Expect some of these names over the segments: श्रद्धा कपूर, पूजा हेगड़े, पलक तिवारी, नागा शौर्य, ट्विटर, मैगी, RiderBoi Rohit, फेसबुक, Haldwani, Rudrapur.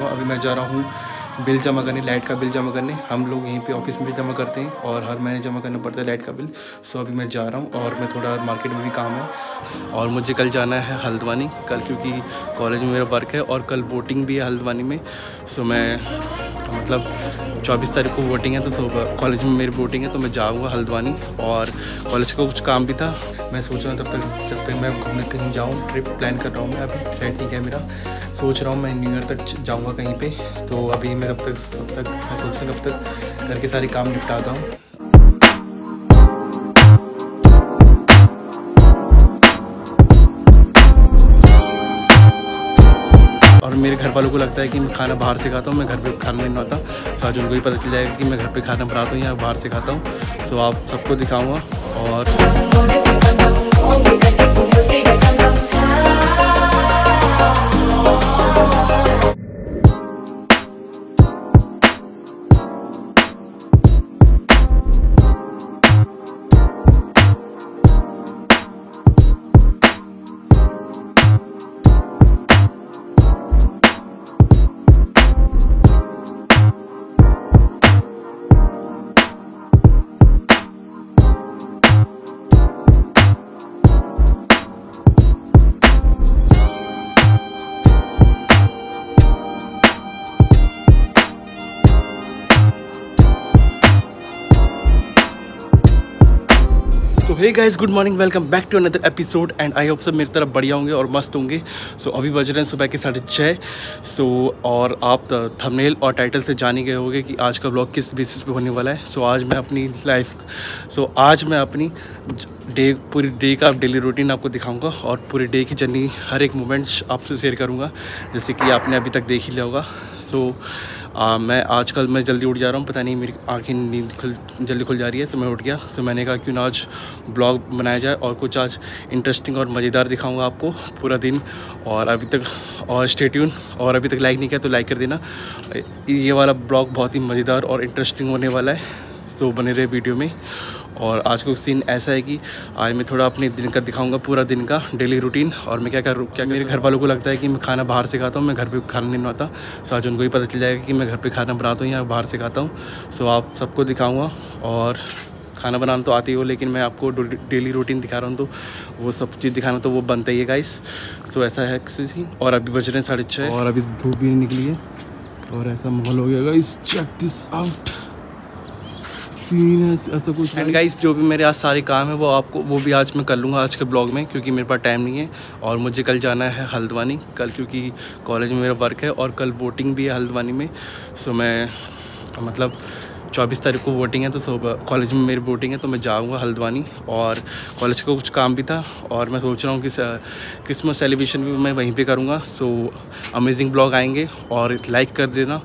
अभी मैं जा रहा हूँ बिल जमा करने, लाइट का बिल जमा करने। हम लोग यहीं पे ऑफिस में जमा करते हैं और हर महीने जमा करना पड़ता है लाइट का बिल। सो अभी मैं जा रहा हूँ और मैं थोड़ा मार्केट में भी काम है और मुझे कल जाना है हल्द्वानी कल, क्योंकि कॉलेज में मेरा वर्क है और कल वोटिंग भी है हल्द्वानी में। सो मैं मतलब 24 तारीख को वोटिंग है, तो सुबह कॉलेज में मेरी वोटिंग है तो मैं जाऊँगा हल्द्वानी और कॉलेज का कुछ काम भी था। मैं सोच रहा हूँ जब तक मैं घूमने कहीं जाऊँ, ट्रिप प्लान कर रहा हूँ मैं। अभी फ्लाइट नहीं है मेरा, सोच रहा हूँ मैं न्यू ईयर तक जाऊँगा कहीं पे। तो अभी मैं तब तक मैं सोच रहा हूँ कब तक घर के सारे काम निपटाता हूँ। और मेरे घर वालों को लगता है कि मैं खाना बाहर से खाता हूँ, मैं घर पे खाना नहीं बनाता। सो आज उनको ही पता चल जाएगा कि मैं घर पे खाना बनाता हूँ या बाहर से खाता हूँ। सो आप सबको दिखाऊँगा। तो hey guys, good morning, welcome back to another episode and I hope सब मेरी तरफ बढ़िया होंगे और मस्त होंगे। सो अभी बज रहे हैं सुबह के 6:30। सो और आप थंबनेल और टाइटल से जान ही गए होंगे कि आज का ब्लॉग किस बेसिस पे होने वाला है। सो आज मैं अपनी लाइफ आज मैं अपनी डे पूरी डे का डेली रूटीन आपको दिखाऊंगा और पूरे डे की जर्नी हर एक मोमेंट्स आपसे शेयर करूंगा, जैसे कि आपने अभी तक देख ही लिया होगा। सो मैं आजकल मैं जल्दी उठ जा रहा हूँ, पता नहीं मेरी आँखें नींद जल्दी खुल जा रही है। सो मैं उठ गया। सो मैंने कहा क्यों ना आज ब्लॉग बनाया जाए और कुछ आज इंटरेस्टिंग और मज़ेदार दिखाऊँगा आपको पूरा दिन। और अभी तक और स्टे ट्यून, और अभी तक लाइक नहीं किया तो लाइक कर देना। ये वाला ब्लॉग बहुत ही मज़ेदार और इंटरेस्टिंग होने वाला है। सो बने रहे वीडियो में। और आज का सीन ऐसा है कि आज मैं थोड़ा अपने दिन का दिखाऊंगा, पूरा दिन का डेली रूटीन और मैं क्या मेरे घर वालों को लगता है कि मैं खाना बाहर से खाता हूँ, मैं घर पे खाना नहीं बनाता। सो आज उनको ही पता चल जाएगा कि मैं घर पे खाना बनाता हूँ या बाहर से खाता हूँ। सो आप सबको दिखाऊँगा। और खाना बनाना तो आती हो, लेकिन मैं आपको डेली रूटीन दिखा रहा हूँ तो वो सब चीज़ दिखाना तो वो बनता ही है गाइस। सो ऐसा है सीन। और अभी बज रहे हैं 6:30 और अभी धूप भी निकली है और ऐसा माहौल हो गया गाइस। चेक दिस आउट ऐसा कुछ। एंड गाइस, जो भी मेरे आज सारे काम है वो भी आज मैं कर लूँगा आज के ब्लॉग में, क्योंकि मेरे पास टाइम नहीं है। और मुझे कल जाना है हल्द्वानी कल, क्योंकि कॉलेज में मेरा वर्क है और कल वोटिंग भी है हल्द्वानी में। सो मैं मतलब 24 तारीख को वोटिंग है, तो सुबह कॉलेज में मेरी वोटिंग है तो मैं जाऊँगा हल्द्वानी और कॉलेज का कुछ काम भी था। और मैं सोच रहा हूँ कि क्रिसमस सेलिब्रेशन भी मैं वहीं पे करूँगा। सो अमेजिंग ब्लॉग आएंगे और लाइक कर देना।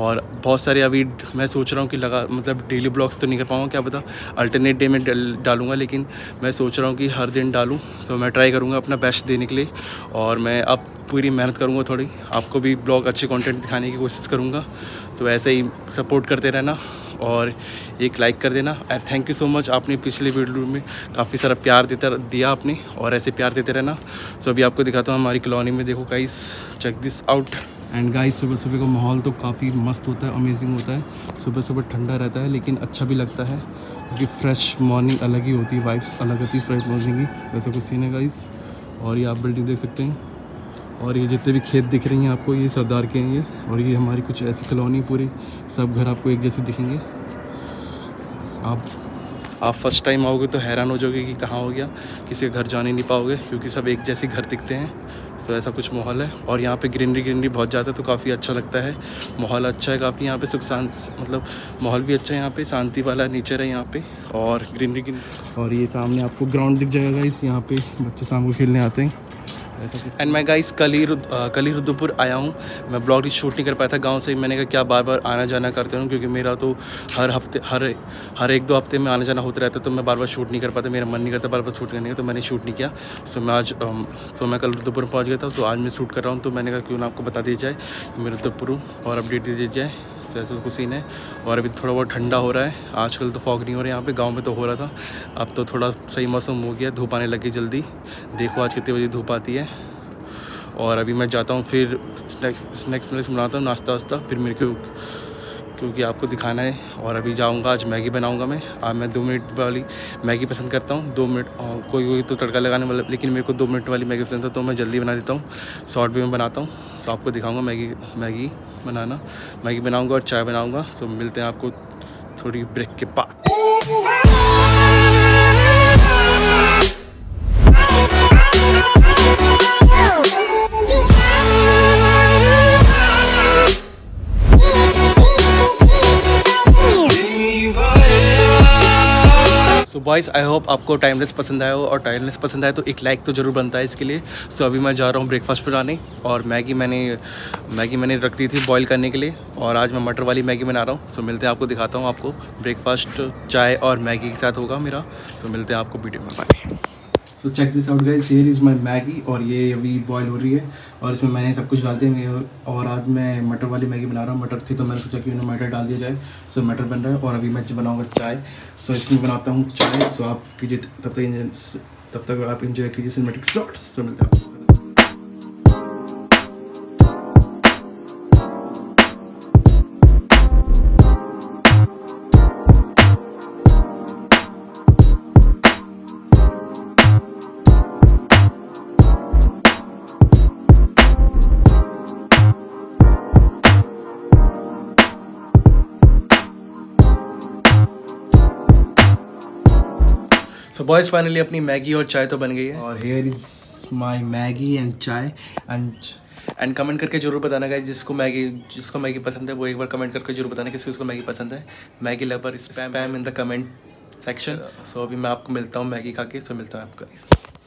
और बहुत सारे अभी मैं सोच रहा हूँ कि मतलब डेली ब्लॉग्स तो नहीं कर पाऊँगा, क्या पता अल्टरनेट डे में डालूँगा, लेकिन मैं सोच रहा हूँ कि हर दिन डालूँ। सो मैं ट्राई करूँगा अपना बेस्ट देने के लिए और मैं अब पूरी मेहनत करूँगा, थोड़ी आपको भी ब्लॉग अच्छे कंटेंट दिखाने की कोशिश करूँगा। सो ऐसे ही सपोर्ट करते रहना और एक लाइक कर देना। And thank you so much, आपने पिछले वीडियो में काफ़ी सारा प्यार दिया आपने और ऐसे प्यार देते रहना। सो अभी आपको दिखाता हूँ हमारी कॉलोनी में। देखो guys, check this out. And guys, सुबह सुबह का माहौल तो काफ़ी मस्त होता है, अमेजिंग होता है। सुबह सुबह ठंडा रहता है लेकिन अच्छा भी लगता है, क्योंकि फ्रेश मॉर्निंग अलग ही होती है, वाइब्स अलग होती है फ्रेश मॉर्निंग की। ऐसा कुछ सीन है गाइस। और ये आप बिल्डिंग देख सकते हैं और ये जितने भी खेत दिख रही हैं आपको, ये सरदार के हैं ये। और ये हमारी कुछ ऐसी कॉलोनी, पूरे सब घर आपको एक जैसे दिखेंगे। आप फर्स्ट टाइम आओगे तो हैरान हो जाओगे कि कहाँ हो गया, किसी के घर जाने नहीं पाओगे क्योंकि सब एक जैसे घर दिखते हैं। सो ऐसा कुछ माहौल है। और यहाँ पे ग्रीनरी बहुत ज़्यादा है तो काफ़ी अच्छा लगता है, माहौल अच्छा है काफ़ी यहाँ पे। सुख शांत मतलब माहौल भी अच्छा है यहाँ पे, शांति वाला नेचर है यहाँ पे और ग्रीनरी। और ये सामने आपको ग्राउंड दिख जाएगा इस, यहाँ पे बच्चे शाम को खेलने आते हैं। एंड मैं गाइस कल ही रुद्रपुर आया हूँ। मैं ब्लॉग शूट नहीं कर पाया था गांव से। मैंने कहा क्या बार बार आना जाना करते हूँ, क्योंकि मेरा तो हर एक दो हफ्ते में आना जाना होता रहता है, तो मैं बार बार शूट नहीं कर पाता, मेरा मन नहीं करता बार बार शूट करने का, तो मैंने शूट नहीं किया। सो मैं कल रुद्रपुर पहुँच गया था। सो आज मैं शूट कर रहा हूँ, तो मैंने कहा क्यों ना आपको बता दिया जाए मैं रुद्रपुर हूँ और अपडेट दे दी जाए। सो ऐसा कुछ सीन है। और अभी थोड़ा बहुत ठंडा हो रहा है, आजकल तो फॉग नहीं हो रहा है यहाँ पे, गांव में तो हो रहा था, अब तो थोड़ा सही मौसम हो गया, धूप आने लगी जल्दी। देखो आज कितने बजे धूप आती है। और अभी मैं जाता हूँ फिर स्नैक्स बनाता हूँ नाश्ता वास्ता फिर मेरे को क्योंकि आपको दिखाना है। और अभी जाऊँगा आज मैगी बनाऊँगा मैं। आज मैं 2 मिनट वाली मैगी पसंद करता हूँ 2 मिनट, और कोई तो तड़का लगाने वाला, लेकिन मेरे को 2 मिनट वाली मैगी पसंद है तो मैं जल्दी बना देता हूँ, शॉर्ट वे में बनाता हूँ। सो आपको दिखाऊँगा मैगी बनाऊँगा और चाय बनाऊँगा। सो मिलते हैं आपको थोड़ी ब्रेक के बाद। सो बॉयज़, आई होप आपको टाइमलेस पसंद आया हो, और टाइमलेस पसंद आए तो एक लाइक तो ज़रूर बनता है इसके लिए। सो अभी मैं जा रहा हूँ ब्रेकफास्ट बनाने, और मैगी मैंने रख दी थी बॉईल करने के लिए, और आज मैं मटर वाली मैगी बना रहा हूँ। सो मिलते हैं, आपको दिखाता हूँ आपको ब्रेकफास्ट चाय और मैगी के साथ होगा मेरा। सो मिलते हैं आपको वीडियो में, bye. So check this out guys, here is my मैगी, और ये अभी बॉयल हो रही है और इसमें मैंने सब कुछ डाल दिया। और आज मैं मटर वाली मैगी बना रहा हूँ, मटर थी तो मैंने सोचा कि उन्हें मटर डाल दिया जाए। सो मटर बन रहा है और अभी मैं बनाऊँगा चाय। सो इसमें बनाता हूँ चाय। सो आप कीजिए, तब तक आप इंजॉय कीजिए सिनेमैटिक शॉट्स। सो मिलते हैं। सो बॉयज़, फाइनली अपनी मैगी और चाय तो बन गई है, और here is my मैगी and chai and comment करके जरूर बताना गाइस, जिसको मैगी पसंद है वो एक बार कमेंट करके जरूर बताना किसको उसको मैगी पसंद है। मैगी lover spam in the comment section. So अभी मैं आपको मिलता हूँ मैगी खा के। सो मिलता हूँ आपका।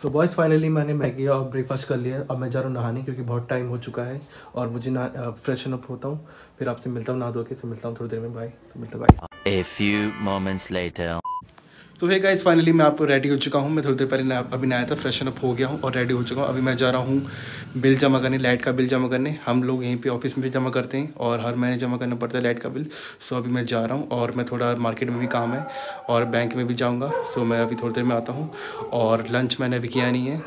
सो बॉयज़, फाइनली मैंने मैगी और ब्रेकफास्ट कर लिया है। अब मैं जा रहा हूँ नहाने, क्योंकि बहुत टाइम हो चुका है और मुझे फ्रेशन अप होता हूँ, फिर आपसे मिलता हूँ नहा धो के। सो मिलता हूँ थोड़ी देर में, बाय। सो मिलता हूँ guys. A few moments later. So hey guys, finally मैं आपको रेडी हो चुका हूँ। मैं थोड़ी देर पहले अभी नहाया था, फ्रेशन अप हो गया हूँ और रेडी हो चुका हूँ। अभी मैं जा रहा हूँ बिल जमा करने, लाइट का बिल जमा करने। हम लोग यहीं पे ऑफिस में जमा करते हैं और हर महीने जमा करना पड़ता है लाइट का बिल। सो अभी मैं जा रहा हूँ, और मैं थोड़ा मार्केट में भी काम है और बैंक में भी जाऊँगा। सो मैं अभी थोड़ी देर में आता हूँ, और लंच मैंने अभी किया नहीं है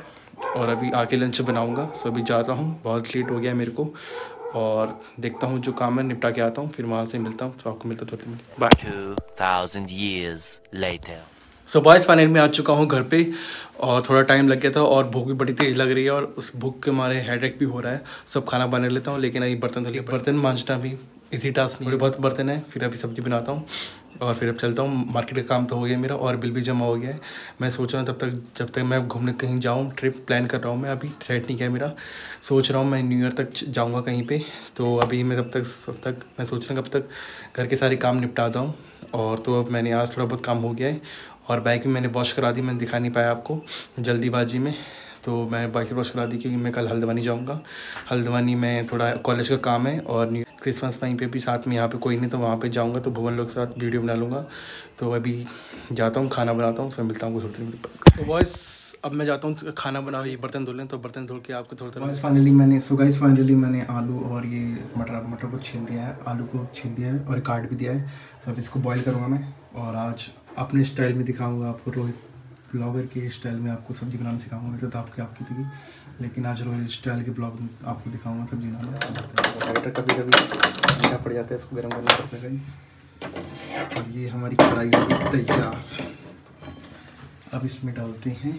और अभी आके लंच बनाऊँगा। सो अभी जाता हूँ, बहुत लेट हो गया है मेरे को, और देखता हूँ जो काम है निपटा के आता हूँ, फिर वहाँ से मिलता हूँ। तो आपको मिलता थोड़ी देर, बाय। सो बॉयज़, फाइनल में आ चुका हूँ घर पे, और थोड़ा टाइम लग गया था और भूख भी बड़ी तेज़ लग रही है, और उस भूख के मारे हेडेक भी हो रहा है। सब खाना बना लेता हूँ, लेकिन अभी बर्तन मांजना भी इसी टास्क, थोड़े बहुत बर्तन है। फिर अभी सब्ज़ी बनाता हूँ और फिर अब चलता हूँ। मार्केट का काम तो हो गया मेरा और बिल भी जमा हो गया है। मैं सोच रहा हूँ जब तक मैं घूमने कहीं जाऊँ, ट्रिप प्लान कर रहा हूँ मैं, अभी सेट नहीं किया मेरा। सोच रहा हूँ मैं न्यू ईयर तक जाऊँगा कहीं पे। तो अभी मैं तब तक मैं सोच रहा हूँ कब तक घर के सारे काम निपटाता हूँ। और तो अब मैंने आज थोड़ा बहुत काम हो गया है, और बाइक भी मैंने वॉश करा दी। मैंने दिखा नहीं पाया आपको जल्दीबाजी में, तो मैं बाइक वॉश करा दी, क्योंकि मैं कल हल्द्वानी जाऊँगा। हल्द्वानी में थोड़ा कॉलेज का काम है, और न्यू क्रिसमस वहीं पे भी साथ में, यहाँ पे कोई नहीं तो वहाँ पे जाऊँगा, तो भुवन लोग के साथ वीडियो बना लूँगा। तो अभी जाता हूँ, खाना बनाता हूँ, सब मिलता हूँ थोड़ी देर में। सो बॉयज़, अब मैं जाता हूँ खाना बना, ये बर्तन धो लें, तो बर्तन धो के आपको थोड़ी देर। फाइनली मैंने आलू और ये मटर को छील दिया है, आलू को छील दिया है और काट भी दिया है। तो अब इसको बॉयल करूँगा मैं, और आज अपने स्टाइल में दिखाऊँगा आपको, रोहित ब्लॉगर के स्टाइल में आपको सब्ज़ी बनाना सिखाऊंगा। वैसे तो आपकी थी, लेकिन आज रोहित स्टाइल के ब्लॉग में आपको दिखाऊंगा सब्जी बनाना। टमाटर कभी मीठा पड़ जाता है, इसको गर्म करना पड़ता है गाइस। और ये हमारी कढ़ाई तैयार, अब इसमें डालते हैं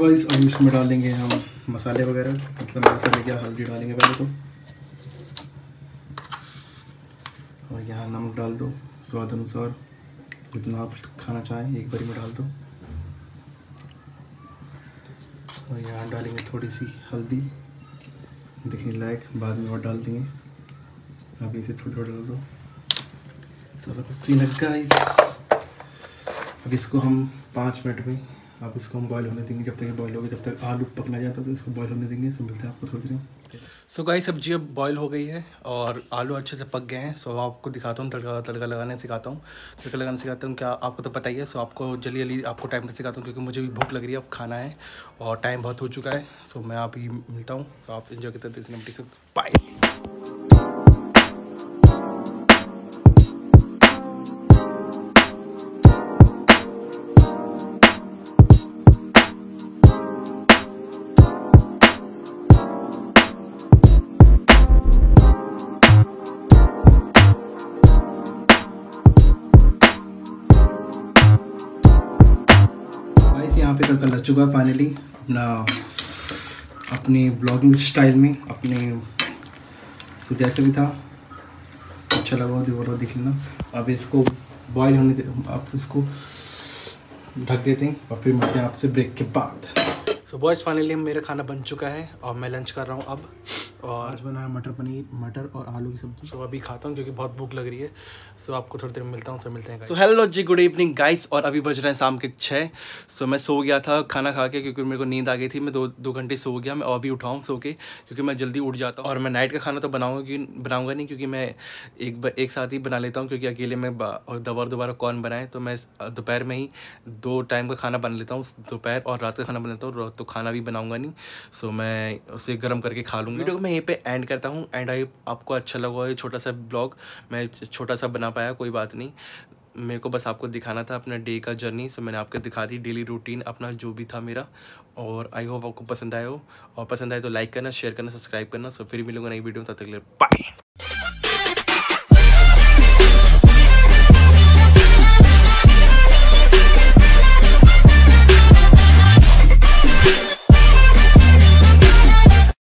गाइस। अब इसमें डालेंगे हम मसाले वगैरह, मतलब मसाले क्या, हल्दी डालेंगे पहले तो, और यहाँ नमक डाल दो स्वाद अनुसार, जितना आप खाना चाहें एक बारी में डाल दो। और यहाँ डालेंगे थोड़ी सी हल्दी दिखने लायक, बाद में और डाल देंगे। अभी इसे थोड़ा थोड़ा डाल दो, थोड़ा कुछ सी लगा। अब इसको हम 5 मिनट में, अब इसको हम बॉयल होने देंगे। जब तक ये बॉयल होगा, जब तक आलू पकना जाता है, तो इसको बॉयल होने देंगे। सो मिलते हैं आपको थोड़ी देर। सो गाइस, सब्जी अब बॉयल हो गई है और आलू अच्छे से पक गए हैं। सो आपको दिखाता हूँ, तड़का लगाना सिखाता हूँ क्या, आपको तो पता ही है। सो आपको जल्दी आपको टाइम पर सिखाता हूँ, क्योंकि मुझे भी भूख लग रही है, अब खाना है और टाइम बहुत हो चुका है। सो मैं आप ही मिलता हूँ। सो आप इंजॉय करते हैं, बाय। कर चुका है फाइनली अपना अपनी ब्लॉगिंग स्टाइल में अपने तो जैसे भी था अच्छा लगा दीवारों दिख लेना। अब इसको बॉयल होने दे, अब इसको ढक देते हैं और फिर मिलते हैं आपसे ब्रेक के बाद। सो बॉयज़ फाइनली मेरा खाना बन चुका है और मैं लंच कर रहा हूँ अब। और आज बना है मटर पनीर, मटर और आलू की सब्जी। सो अभी खाता हूँ क्योंकि बहुत भूख लग रही है। सो आपको थोड़ी देर में मिलता हूँ, फिर मिलते हैं। So hello ji, good evening guys. और अभी बज रहे हैं शाम के 6। सो मैं सो गया था खाना खा के क्योंकि मेरे को नींद आ गई थी। मैं दो घंटे सो गया। मैं और भी उठाऊँ सो के क्योंकि मैं जल्दी उठ जाता हूँ। और मैं नाइट का खाना तो बनाऊँगा नहीं क्योंकि मैं एक साथ ही बना लेता हूँ क्योंकि अकेले में दोबारा कौन बनाए। तो मैं दोपहर में ही 2 टाइम का खाना बना लेता हूँ, दोपहर और रात का खाना बना लेता हूँ। रात तो खाना भी बनाऊँगा नहीं, सो मैं उसे गर्म करके खा लूँगा। वीडियो को मैं यहीं पे एंड करता हूँ। एंड आई आपको अच्छा लगा ये छोटा सा ब्लॉग, मैं छोटा सा बना पाया, कोई बात नहीं। मेरे को बस आपको दिखाना था अपना डे का जर्नी, सो मैंने आपको दिखा दी डेली रूटीन अपना जो भी था मेरा। और आई होप आपको पसंद आए हो, और पसंद आए तो लाइक करना, शेयर करना, सब्सक्राइब करना। सो फिर मिलूँगा नई वीडियो, तब तक के लिए बाय।